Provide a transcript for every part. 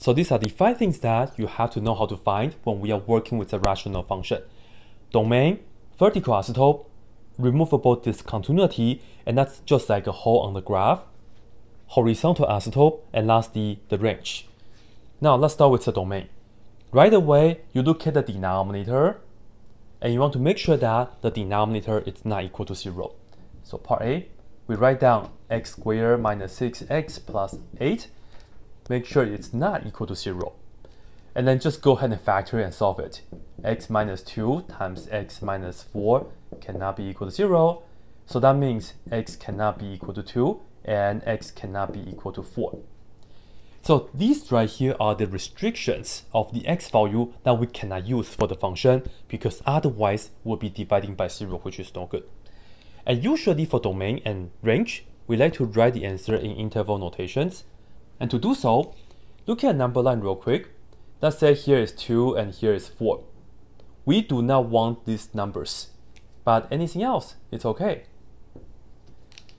So these are the 5 things that you have to know how to find when we are working with a rational function. Domain, vertical isotope, removable discontinuity, and that's just like a hole on the graph, horizontal isotope, and lastly, the range. Now let's start with the domain. Right away, you look at the denominator, and you want to make sure that the denominator is not equal to 0. So part A, we write down x squared minus 6x plus 8. Make sure it's not equal to 0. And then just go ahead and factor and solve it. X minus 2 times x minus 4 cannot be equal to 0. So that means x cannot be equal to 2 and x cannot be equal to 4. So these right here are the restrictions of the x value that we cannot use for the function, because otherwise we'll be dividing by 0, which is no good. And usually for domain and range, we like to write the answer in interval notations. And to do so, look at a number line real quick. Let's say here is 2 and here is 4. We do not want these numbers, but anything else, it's okay.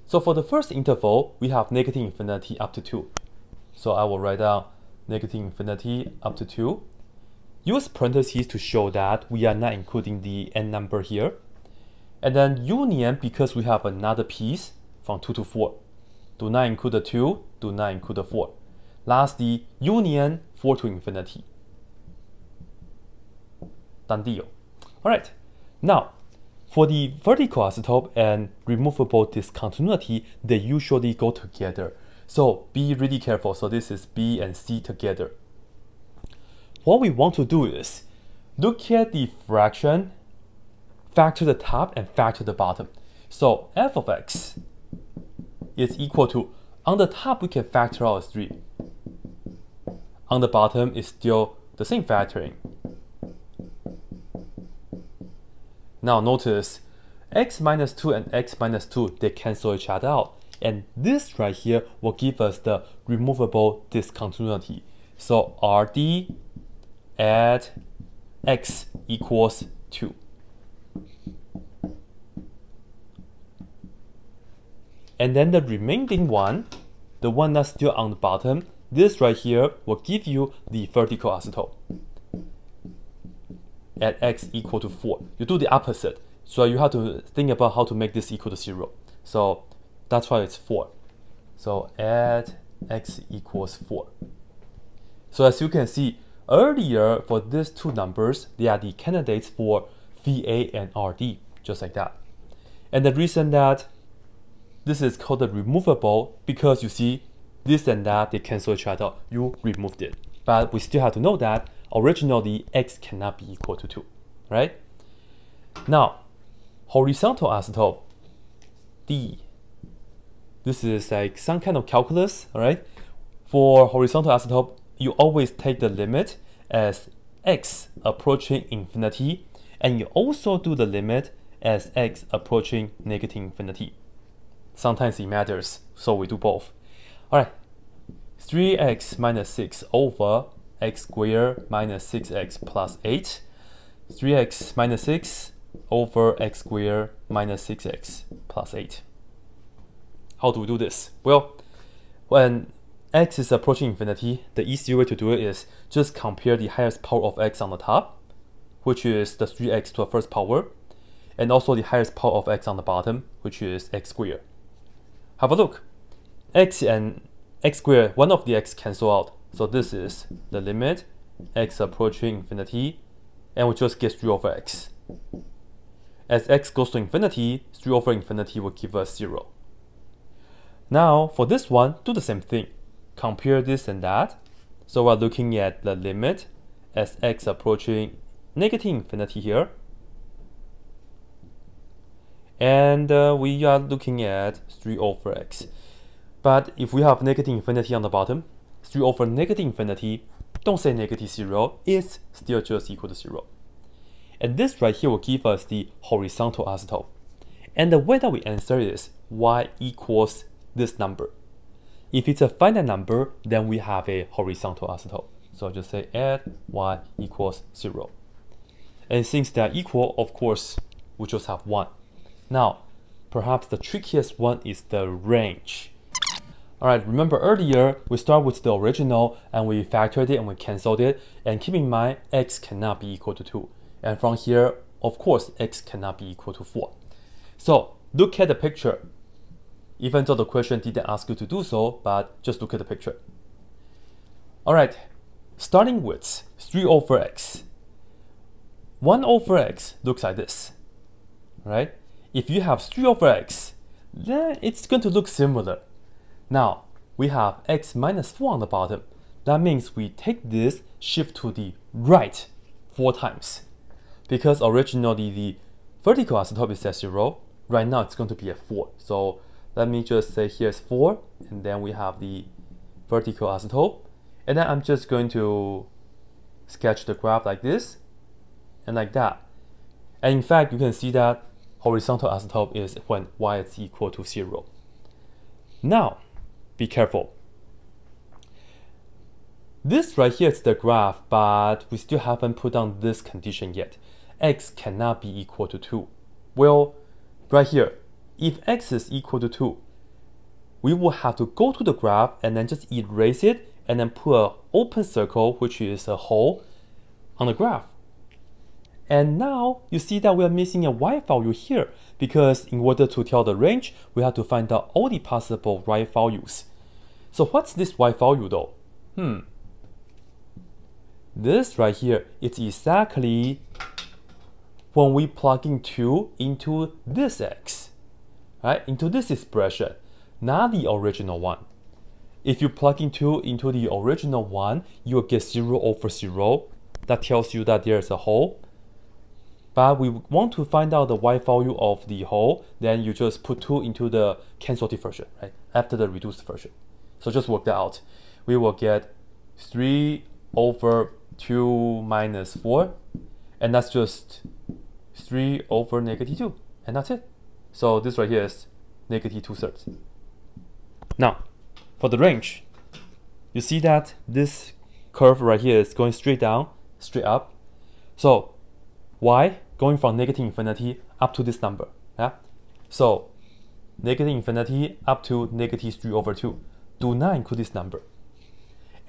So for the first interval, we have negative infinity up to 2. So I will write down negative infinity up to 2. Use parentheses to show that we are not including the n number here. And then union, because we have another piece from 2 to 4. Do not include the 2, do not include the 4. Lastly, union 4 to infinity. Done deal. Alright, now for the vertical isotope and removable discontinuity, they usually go together. So be really careful. So this is B and C together. What we want to do is look at the fraction, factor the top and factor the bottom. So f of x is equal to, on the top we can factor out as 3. On the bottom is still the same factoring. Now notice x minus 2 and x minus 2, they cancel each other out. And this right here will give us the removable discontinuity. So RD at x equals 2. And then the remaining one, the one that's still on the bottom, this right here will give you the vertical isotope at x equal to 4. You do the opposite. So you have to think about how to make this equal to 0. So that's why it's 4. So at x equals 4. So as you can see earlier, for these two numbers, they are the candidates for VA and RD, just like that. And the reason that this is called the removable, because you see this and that, they cancel each other. You removed it. But we still have to know that originally x cannot be equal to 2, right? Now, horizontal isotope, D. This is like some kind of calculus, all right? For horizontal isotope, you always take the limit as x approaching infinity, and you also do the limit as x approaching negative infinity. Sometimes it matters, so we do both. All right, 3x minus 6 over x squared minus 6x plus 8. 3x minus 6 over x squared minus 6x plus 8. How do we do this? Well, when x is approaching infinity, the easier way to do it is just compare the highest power of x on the top, which is the 3x to the first power, and also the highest power of x on the bottom, which is x squared. Have a look. X and x squared, one of the x cancel out. So this is the limit, x approaching infinity, and we just get 3 over x. As x goes to infinity, 3 over infinity will give us 0. Now, for this one, do the same thing. Compare this and that. So we're looking at the limit as x approaching negative infinity here. And we are looking at 3 over x. But if we have negative infinity on the bottom, 3 over negative infinity, don't say negative 0, it's still just equal to 0. And this right here will give us the horizontal isotope. And the way that we answer is y equals this number. If it's a finite number, then we have a horizontal isotope. So just say at y equals 0. And since they're equal, of course, we just have 1. Now, perhaps the trickiest one is the range. All right, remember earlier, we start with the original and we factored it and we canceled it. And keep in mind, x cannot be equal to 2. And from here, of course, x cannot be equal to 4. So look at the picture. Even though the question didn't ask you to do so, but just look at the picture. All right, starting with 3 over x. 1 over x looks like this, right? If you have 3 over x, then it's going to look similar. Now, we have x minus 4 on the bottom. That means we take this, shift to the right 4 times. Because originally the vertical asymptote is at 0, right now it's going to be at 4. So let me just say here's 4, and then we have the vertical asymptote. And then I'm just going to sketch the graph like this and like that. And in fact, you can see that horizontal asymptote is when y is equal to 0. Now, be careful. This right here is the graph, but we still haven't put down this condition yet. X cannot be equal to 2. Well, right here, if x is equal to 2, we will have to go to the graph and then just erase it and then put an open circle, which is a hole, on the graph. And now you see that we are missing a y value here, because in order to tell the range, we have to find out all the possible y values. So what's this y value though? This right here, it's exactly when we plug in 2 into this x, right? Into this expression, not the original one. If you plug in 2 into the original one, you'll get 0 over 0. That tells you that there's a hole. But we want to find out the y value of the hole, then you just put 2 into the cancelled version, right? After the reduced version. So just work that out. We will get 3 over 2 minus 4, and that's just 3 over negative 2, and that's it. So this right here is negative 2/3. Now, for the range, you see that this curve right here is going straight down, straight up. So y going from negative infinity up to this number. Yeah? So negative infinity up to negative 3 over 2. Do not include this number.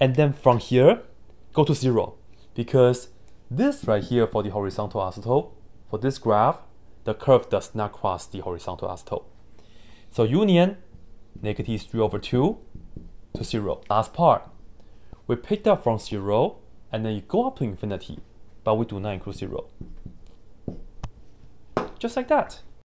And then from here, go to 0. Because this right here for the horizontal asymptote, for this graph, the curve does not cross the horizontal asymptote. So union, negative 3 over 2 to 0. Last part, we picked up from 0, and then you go up to infinity. But we do not include 0. Just like that.